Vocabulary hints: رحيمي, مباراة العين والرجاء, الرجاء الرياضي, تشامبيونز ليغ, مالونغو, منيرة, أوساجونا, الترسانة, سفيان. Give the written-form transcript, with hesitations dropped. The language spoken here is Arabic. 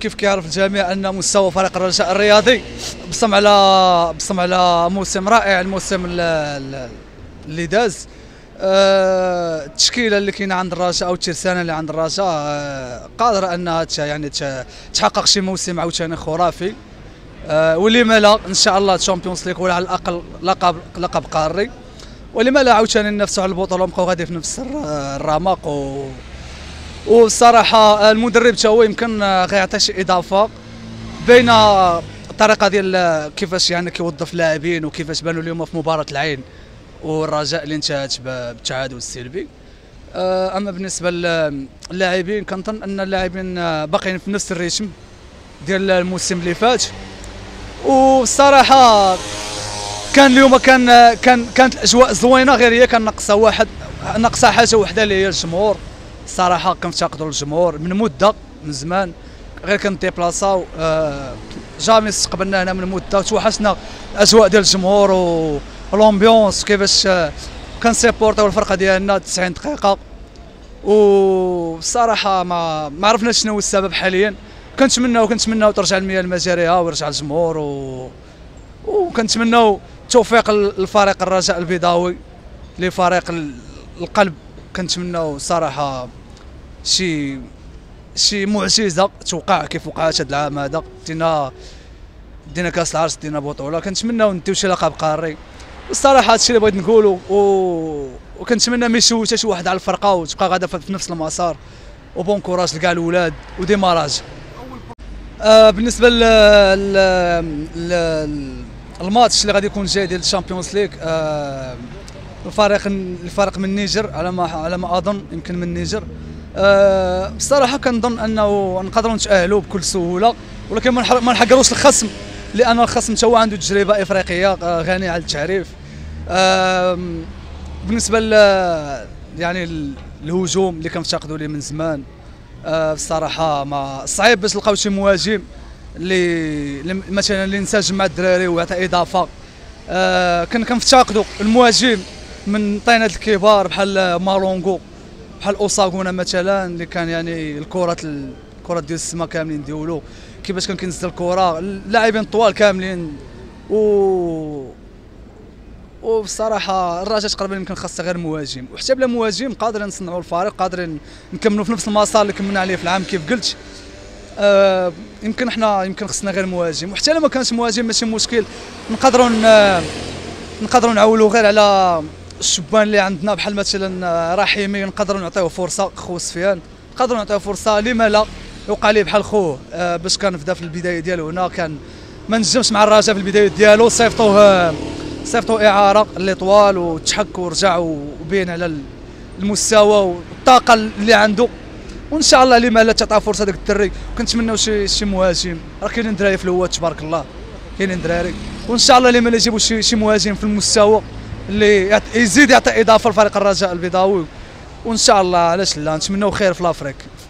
كيف كيعرف الجميع ان مستوى فريق الرجاء الرياضي بصم على موسم رائع. الموسم اللي داز التشكيله اللي كاينه عند الرجاء او الترسانه اللي عند الرجاء قادره انها يعني تحقق شي موسم عاوتاني خرافي، ولما لا ان شاء الله تشامبيونز ليغ ولا على الاقل لقب قاري، ولما لا عاوتاني ننافسوا على البطوله ونبقاو غادي في نفس الرمق. وبصراحه المدرب حتى هو يمكن غيعطي شي اضافه بين الطريقه ديال كيفاش يعني كيوظف لاعبين وكيفاش بانوا اليوم في مباراه العين والرجاء اللي انتهت بالتعادل السلبي. اما بالنسبه للاعبين كنظن ان اللاعبين باقيين في نفس الريتم ديال الموسم اللي فات، وبصراحه كان اليوم كانت الاجواء زوينه، غير هي كان ناقصه حاجه وحده اللي هي الجمهور. صراحه كنفتقدوا الجمهور من مده، من زمان غير كنتيبلاصاو، جامي استقبلنا هنا من مده، توحشنا الاجواء ديال الجمهور والامبيونس كيفاش كنسيبورطاو الفرقه ديالنا 90 دقيقه. وصراحه ما عرفناش شنو هو السبب حاليا. كنتمناو ترجع المياه لمجاريها ويرجع الجمهور، وكنتمناو توفيق الفريق الرجاء البيضاوي اللي فريق القلب. كنتمناو صراحه شي معجزه توقع كيف وقعت هذا العام هذا، دينا كاس العرس، دينا بطوله، كنتمناو نديو شي لقب قاري. والصراحه هادشي اللي بغيت نقوله، وكنتمنى ما يشوتش شي واحد على الفرقه وتبقى غاده في نفس المسار. وبون كوراج لكاع الاولاد وديماراج. بالنسبه الماتش اللي غادي يكون جاي ديال الشامبيونز ليغ، الفريق من النيجر على ما اظن، يمكن من النيجر. بصراحه كنظن انه نقدروا نتاهلوا بكل سهوله، ولكن ما نحقروش الخصم، لان الخصم هو عنده تجربه افريقيه غنيه على التعريف. بالنسبه يعني الهجوم اللي كنفتقدوا ليه من زمان، بصراحه ما صعيب باش نلقاو شي مهاجم اللي مثلا اللي ينسجم مع الدراري ويعطي اضافه. كنفتقدوا المهاجم من طينة الكبار بحال مالونغو، بحال أوساجونا مثلا، اللي كان يعني الكرات ديال السما كاملين ديولو، كيفاش كان كينزل الكره، اللاعبين طوال كاملين. وبصراحه الرجاء تقريبا يمكن خاصه غير مهاجم، وحتى بلا مهاجم قادرين نصنعوا الفريق، قادرين نكملوا في نفس المسار اللي كملنا عليه في العام كيف قلت. يمكن حنا خصنا غير مهاجم، وحتى لو ما كانش مهاجم ماشي مشكل، نقدروا نعولوا غير على الشبان اللي عندنا بحال مثلا رحيمي، نقدروا نعطيوه فرصه. خو سفيان نقدروا نعطيوه فرصه، لما لا يوقع ليه بحال خوه باش كان في البدايه ديالو هنا، كان ما نجمش مع الرجاء في البدايه ديالو، صيفطوه اعاره اللي طوال وتحك ورجع وبين على المستوى والطاقه اللي عنده. وان شاء الله لما لا تعطى فرصه داك الدري. كنتمناو شي مهاجم، راه كاينين دراري في الهواء تبارك الله، كاينين دراري، وان شاء الله لما لا يجيبوا شي مهاجم في المستوى اللي يزيد يعطي اضافه لفريق الرجاء البيضاوي. وان شاء الله علاش لا، نتمناو خير في الافريق.